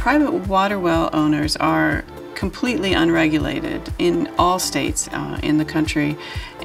Private water well owners are completely unregulated in all states in the country,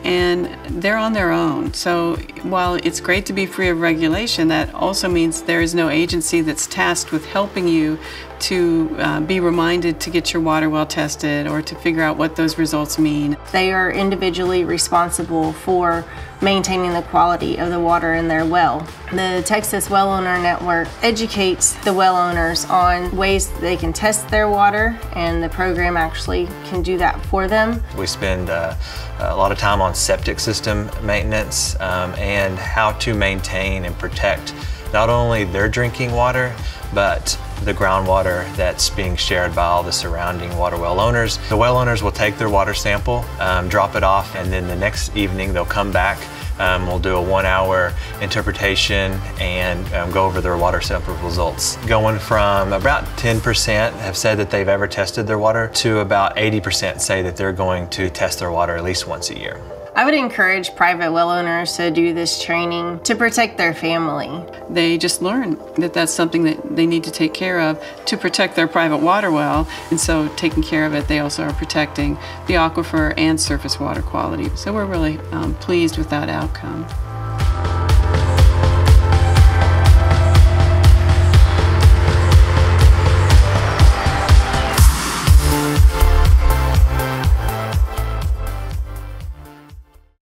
and they're on their own. So while it's great to be free of regulation, that also means there is no agency that's tasked with helping you to be reminded to get your water well tested or to figure out what those results mean. They are individually responsible for maintaining the quality of the water in their well. The Texas Well Owner Network educates the well owners on ways they can test their water, and the program actually can do that for them. We spend a lot of time on septic system maintenance and how to maintain and protect not only their drinking water, but the groundwater that's being shared by all the surrounding water well owners. The well owners will take their water sample, drop it off, and then the next evening they'll come back. We'll do a 1-hour interpretation and go over their water sample results. Going from about 10% have said that they've ever tested their water to about 80% say that they're going to test their water at least once a year. I would encourage private well owners to do this training to protect their family. They just learn that that's something that they need to take care of to protect their private water well, and so taking care of it, they also are protecting the aquifer and surface water quality. So we're really pleased with that outcome.